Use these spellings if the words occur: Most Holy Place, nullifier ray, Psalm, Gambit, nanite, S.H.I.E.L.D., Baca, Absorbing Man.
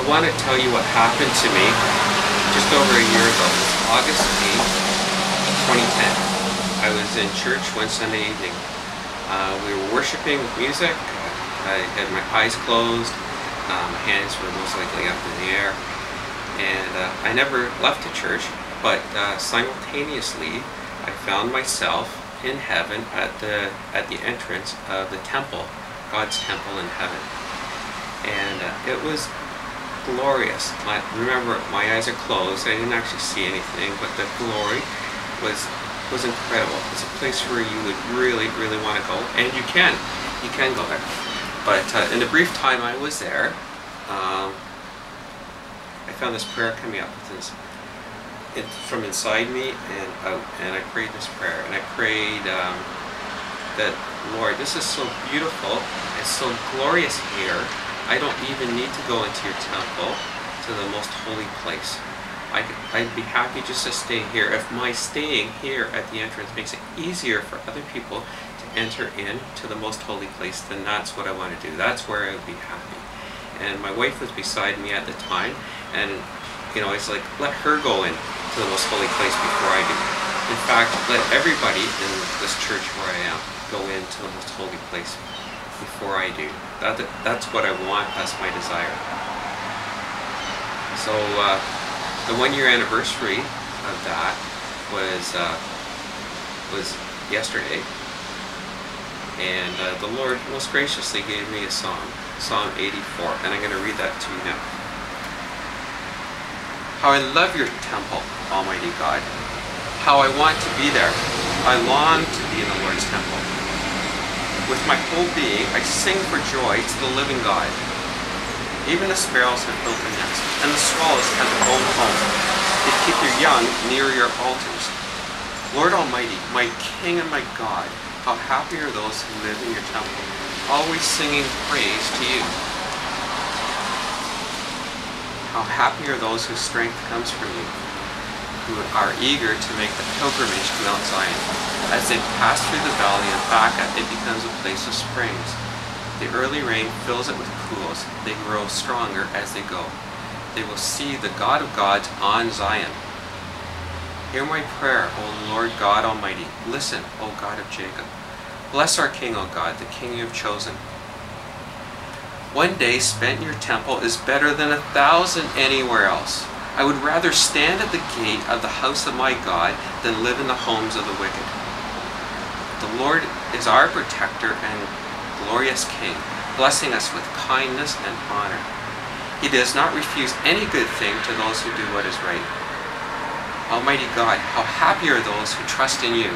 I want to tell you what happened to me just over a year ago. It was August 8, 2010. I was in church one Sunday evening. We were worshiping with music. I had my eyes closed. My hands were most likely up in the air. And I never left the church, but simultaneously I found myself in heaven at the entrance of the temple, God's temple in heaven. And it was glorious. Remember, my eyes are closed. I didn't actually see anything, but the glory was incredible. It's a place where you would really, really want to go, and you can go there. But in the brief time I was there, I found this prayer coming up from inside me and out, and I prayed this prayer, and I prayed that, Lord, this is so beautiful and so glorious here. I don't even need to go into your temple, to the most holy place. I'd be happy just to stay here. If my staying here at the entrance makes it easier for other people to enter in to the most holy place, then that's what I want to do. That's where I would be happy. And my wife was beside me at the time, and you know, it's like, let her go in to the most holy place before I do. In fact, let everybody in this church where I am go into the most holy place before I do. That's what I want, that's my desire. So the 1 year anniversary of that was yesterday, and the Lord most graciously gave me a psalm, Psalm 84, and I'm going to read that to you now. How I love your temple, Almighty God. How I want to be there. I long to be in the Lord's temple. With my whole being, I sing for joy to the living God. Even the sparrows have built their nests, and the swallows have their own home. They keep their young near your altars. Lord Almighty, my King and my God, how happy are those who live in your temple, always singing praise to you. How happy are those whose strength comes from you, who are eager to make the pilgrimage to Mount Zion. As they pass through the valley of Baca, it becomes a place of springs. The early rain fills it with pools. They grow stronger as they go. They will see the God of gods on Zion. Hear my prayer, O Lord God Almighty. Listen, O God of Jacob. Bless our King, O God, the King you have chosen. 1 day spent in your temple is better than 1,000 anywhere else. I would rather stand at the gate of the house of my God than live in the homes of the wicked. The Lord is our protector and glorious King, blessing us with kindness and honor. He does not refuse any good thing to those who do what is right. Almighty God, how happy are those who trust in you.